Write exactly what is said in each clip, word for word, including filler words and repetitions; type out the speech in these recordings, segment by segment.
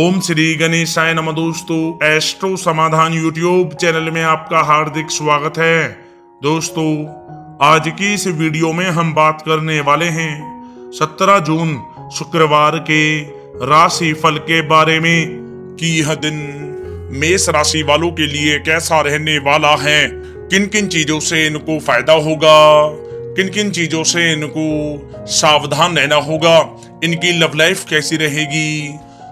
ओम श्री गणेशाय नमः। दोस्तों, एस्ट्रो समाधान यूट्यूब चैनल में आपका हार्दिक स्वागत है। दोस्तों, आज की इस वीडियो में हम बात करने वाले हैं सत्रह जून शुक्रवार के राशि फल के बारे में कि यह दिन मेष राशि वालों के लिए कैसा रहने वाला है, किन किन चीजों से इनको फायदा होगा, किन किन चीजों से इनको सावधान रहना होगा, इनकी लव लाइफ कैसी रहेगी,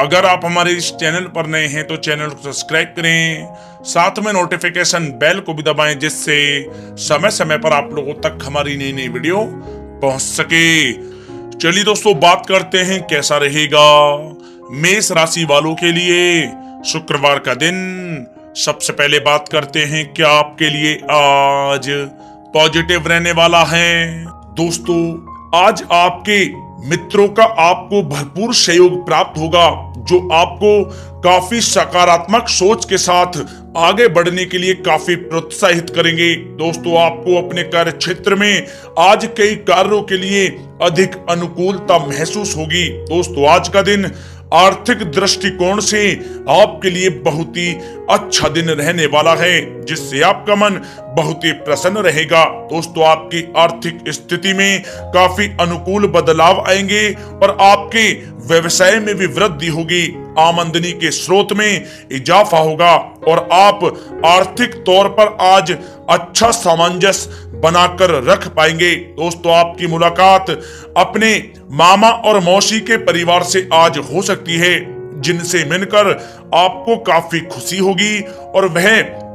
अगर आप हमारे इस चैनल पर नए हैं तो चैनल को सब्सक्राइब करें, साथ में नोटिफिकेशन बेल को भी दबाएं जिससे समय समय पर आप लोगों तक हमारी नई नई वीडियो पहुंच सके। चलिए दोस्तों, बात करते हैं कैसा रहेगा मेष राशि वालों के लिए शुक्रवार का दिन। सबसे पहले बात करते हैं क्या आपके लिए आज पॉजिटिव रहने वाला है। दोस्तों, आज आपके मित्रों का आपको भरपूर सहयोग प्राप्त होगा जो आपको काफी सकारात्मक सोच के साथ आगे बढ़ने के लिए काफी प्रोत्साहित करेंगे। दोस्तों, आपको अपने कार्य क्षेत्र में आज कई कार्यों के लिए अधिक अनुकूलता महसूस होगी। दोस्तों, आज का दिन आर्थिक दृष्टिकोण से आपके लिए बहुत ही अच्छा दिन रहने वाला है जिससे आपका मन बहुत ही प्रसन्न रहेगा। दोस्तों, आपकी आर्थिक स्थिति में काफी अनुकूल बदलाव आएंगे और आपके व्यवसाय में भी वृद्धि होगी, आमदनी के स्रोत में इजाफा होगा और आप आर्थिक तौर पर आज अच्छा सामंजस्य बनाकर रख पाएंगे। दोस्तों, आपकी मुलाकात अपने मामा और मौसी के परिवार से आज हो सकती है जिनसे मिलकर आपको काफी खुशी होगी और वह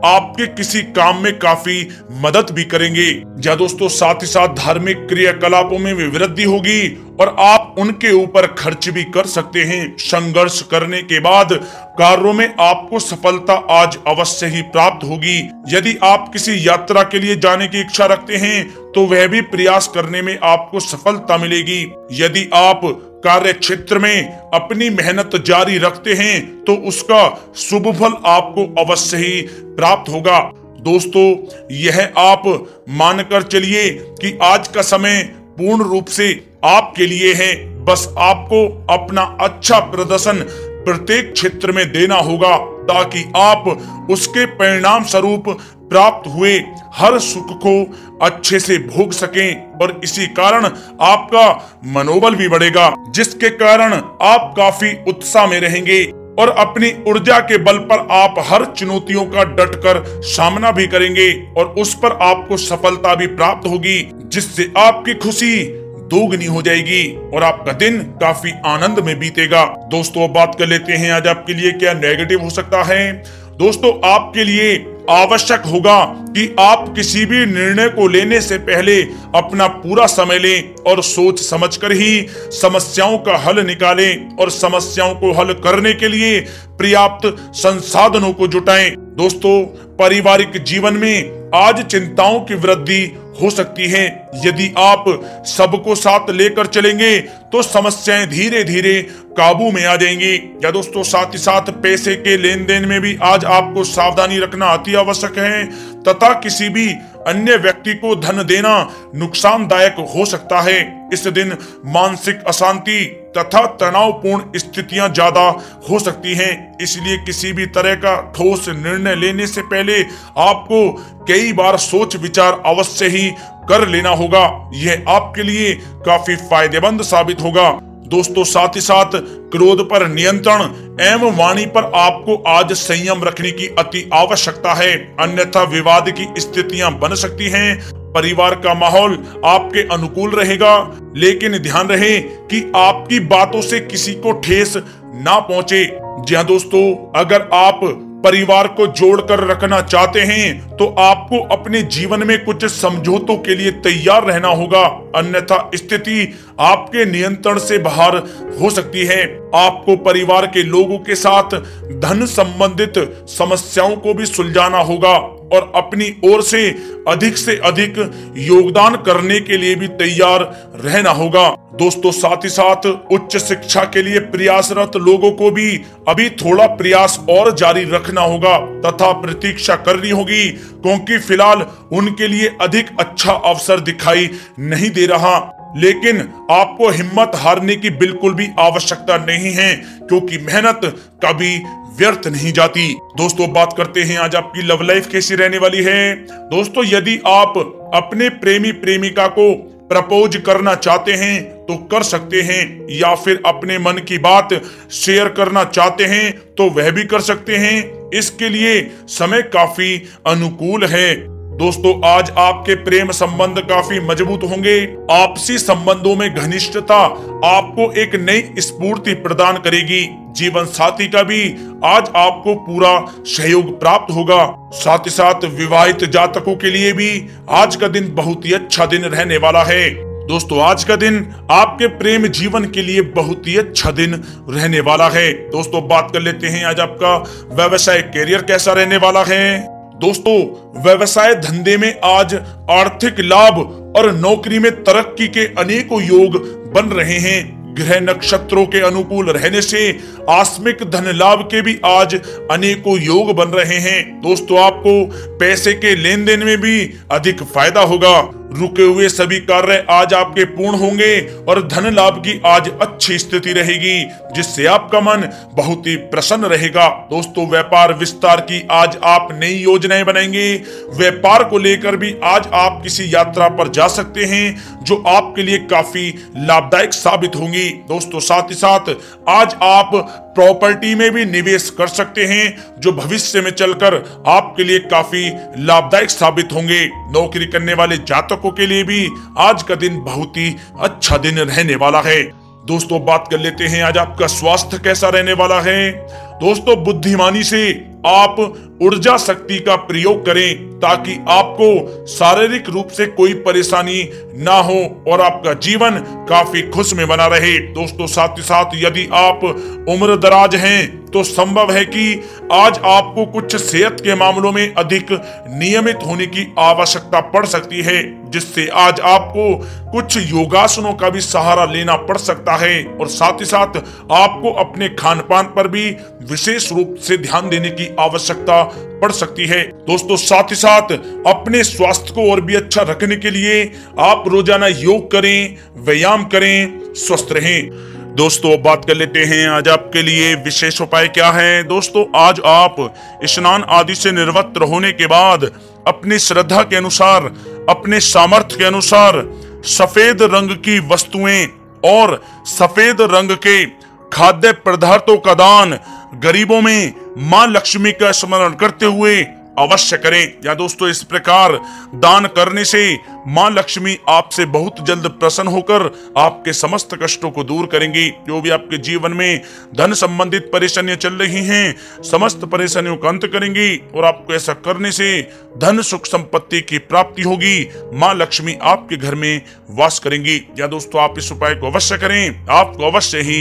आपके किसी काम में काफी मदद भी करेंगे। या दोस्तों, साथ ही साथ धार्मिक क्रियाकलापों में भी वृद्धि होगी और आप उनके ऊपर खर्च भी कर सकते हैं। संघर्ष करने के बाद कार्यों में आपको सफलता आज अवश्य ही प्राप्त होगी। यदि आप किसी यात्रा के लिए जाने की इच्छा रखते हैं तो वह भी प्रयास करने में आपको सफलता मिलेगी। यदि आप कार्य क्षेत्र में अपनी मेहनत जारी रखते हैं तो उसका शुभ फल आपको अवश्य ही प्राप्त होगा। दोस्तों, यह आप मानकर चलिए कि आज का समय पूर्ण रूप से आपके लिए है, बस आपको अपना अच्छा प्रदर्शन प्रत्येक क्षेत्र में देना होगा ताकि आप उसके परिणाम स्वरूप प्राप्त हुए हर सुख को अच्छे से भोग सकें और इसी कारण आपका मनोबल भी बढ़ेगा जिसके कारण आप काफी उत्साह में रहेंगे और अपनी ऊर्जा के बल पर आप हर चुनौतियों का डटकर सामना भी करेंगे और उस पर आपको सफलता भी प्राप्त होगी जिससे आपकी खुशी दोगुनी हो जाएगी और आपका दिन काफी आनंद में बीतेगा। दोस्तों, बात कर लेते हैं आज आपके लिए क्या नेगेटिव हो सकता है। दोस्तों, आपके लिए आवश्यक होगा कि आप किसी भी निर्णय को लेने से पहले अपना पूरा समय लें और सोच समझकर ही समस्याओं का हल निकालें और समस्याओं को हल करने के लिए पर्याप्त संसाधनों को जुटाएं। दोस्तों, पारिवारिक जीवन में आज चिंताओं की वृद्धि हो सकती है। यदि आप सबको साथ लेकर चलेंगे तो समस्याएं धीरे धीरे काबू में आ जाएंगी। या दोस्तों, साथ ही साथ पैसे के लेन देन में भी आज आपको सावधानी रखना अति आवश्यक है तथा किसी भी अन्य व्यक्ति को धन देना नुकसानदायक हो सकता है। इस दिन मानसिक अशांति तथा तनावपूर्ण स्थितियां ज्यादा हो सकती हैं, इसलिए किसी भी तरह का ठोस निर्णय लेने से पहले आपको कई बार सोच विचार अवश्य ही कर लेना होगा। यह आपके लिए काफी फायदेमंद साबित होगा। दोस्तों, साथ ही साथ क्रोध पर नियंत्रण एवं वाणी पर आपको आज संयम रखने की अति आवश्यकता है, अन्यथा विवाद की स्थितियां बन सकती हैं। परिवार का माहौल आपके अनुकूल रहेगा लेकिन ध्यान रहे कि आपकी बातों से किसी को ठेस ना पहुंचे। जी हाँ दोस्तों, अगर आप परिवार को जोड़कर रखना चाहते हैं तो आपको अपने जीवन में कुछ समझौतों के लिए तैयार रहना होगा, अन्यथा स्थिति आपके नियंत्रण से बाहर हो सकती है। आपको परिवार के लोगों के साथ धन संबंधित समस्याओं को भी सुलझाना होगा और अपनी ओर से अधिक से अधिक योगदान करने के लिए भी तैयार रहना होगा। दोस्तों, साथ ही साथ उच्च शिक्षा के लिए प्रयासरत लोगों को भी अभी थोड़ा प्रयास और जारी रखना होगा तथा प्रतीक्षा करनी होगी, क्योंकि फिलहाल उनके लिए अधिक अच्छा अवसर दिखाई नहीं दे रहा। लेकिन आपको हिम्मत हारने की बिल्कुल भी आवश्यकता नहीं है, क्योंकि मेहनत कभी व्यर्थ नहीं जाती। दोस्तों, बात करते हैं आज आपकी लव लाइफ कैसी रहने वाली है। दोस्तों, यदि आप अपने प्रेमी प्रेमिका को प्रपोज करना चाहते हैं तो कर सकते हैं, या फिर अपने मन की बात शेयर करना चाहते हैं तो वह भी कर सकते हैं। इसके लिए समय काफी अनुकूल है। दोस्तों, आज आपके प्रेम संबंध काफी मजबूत होंगे। आपसी संबंधों में घनिष्ठता आपको एक नई स्फूर्ति प्रदान करेगी। जीवन साथी का भी आज आपको पूरा सहयोग प्राप्त होगा। साथ ही साथ विवाहित जातकों के लिए भी आज का दिन बहुत ही अच्छा दिन रहने वाला है। दोस्तों, आज का दिन आपके प्रेम जीवन के लिए बहुत ही अच्छा दिन रहने वाला है। दोस्तों, बात कर लेते हैं आज आपका व्यवसाय करियर कैसा रहने वाला है। दोस्तों, व्यवसाय धंधे में आज आर्थिक लाभ और नौकरी में तरक्की के अनेकों योग बन रहे हैं। ग्रह नक्षत्रों के अनुकूल रहने से आकस्मिक धन लाभ के भी आज अनेकों योग बन रहे हैं। दोस्तों, आपको पैसे के लेन देन में भी अधिक फायदा होगा। रुके हुए सभी कार्य आज आपके पूर्ण होंगे और धन लाभ की आज अच्छी स्थिति रहेगी, जिससे आपका मन बहुत ही प्रसन्न रहेगा। दोस्तों, व्यापार विस्तार की आज आप नई योजनाएं बनाएंगे। व्यापार को लेकर भी आज आप किसी यात्रा पर जा सकते हैं, जो आपके लिए काफी लाभदायक साबित होंगी। दोस्तों, साथ ही साथ आज आप प्रॉपर्टी में भी निवेश कर सकते हैं, जो भविष्य में चलकर आपके लिए काफी लाभदायक साबित होंगे। नौकरी करने वाले जातकों के लिए भी आज का दिन बहुत ही अच्छा दिन रहने वाला है। दोस्तों, बात कर लेते हैं आज आपका स्वास्थ्य कैसा रहने वाला है। दोस्तों, बुद्धिमानी से आप ऊर्जा शक्ति का प्रयोग करें, ताकि आपको शारीरिक रूप से कोई परेशानी ना हो और आपका जीवन काफी खुश में बना रहे। दोस्तों, साथ ही साथ यदि आप उम्र दराज हैं तो संभव है कि आज आपको कुछ सेहत के मामलों में अधिक नियमित होने की आवश्यकता पड़ सकती है, जिससे आज आपको कुछ योगासनों का भी सहारा लेना पड़ सकता है। और साथ ही साथ आपको अपने खान पान पर भी विशेष रूप से ध्यान देने की आवश्यकता पड़ सकती है। दोस्तों, साथ ही साथ अपने स्वास्थ्य को और भी अच्छा रखने के लिए आप रोजाना योग करें, व्यायाम करें, स्वस्थ रहें। दोस्तों, बात कर लेते हैं आज आपके लिए विशेष उपाय क्या है। दोस्तों, आज आप स्नान आदि से निवृत्त होने के बाद अपनी श्रद्धा के अनुसार, अपने सामर्थ्य के अनुसार सफेद रंग की वस्तुएं और सफेद रंग के खाद्य पदार्थों का दान गरीबों में मां लक्ष्मी का स्मरण करते हुए अवश्य करें। या दोस्तों, इस प्रकार दान करने से मां लक्ष्मी आपसे बहुत जल्द प्रसन्न होकर आपके समस्त कष्टों को दूर करेंगी। जो भी आपके जीवन में धन संबंधित परेशानियां चल रही हैं, समस्त परेशानियों का अंत करेंगी और आपको ऐसा करने से धन सुख संपत्ति की प्राप्ति होगी। मां लक्ष्मी आपके घर में वास करेंगी। या दोस्तों, आप इस उपाय को अवश्य करें, आपको अवश्य ही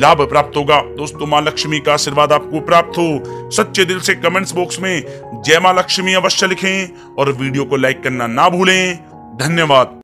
लाभ प्राप्त होगा। दोस्तों, मां लक्ष्मी का आशीर्वाद आपको प्राप्त हो। सच्चे दिल से कमेंट्स बॉक्स में जय मां लक्ष्मी अवश्य लिखें और वीडियो को लाइक करना ना भूलें। धन्यवाद।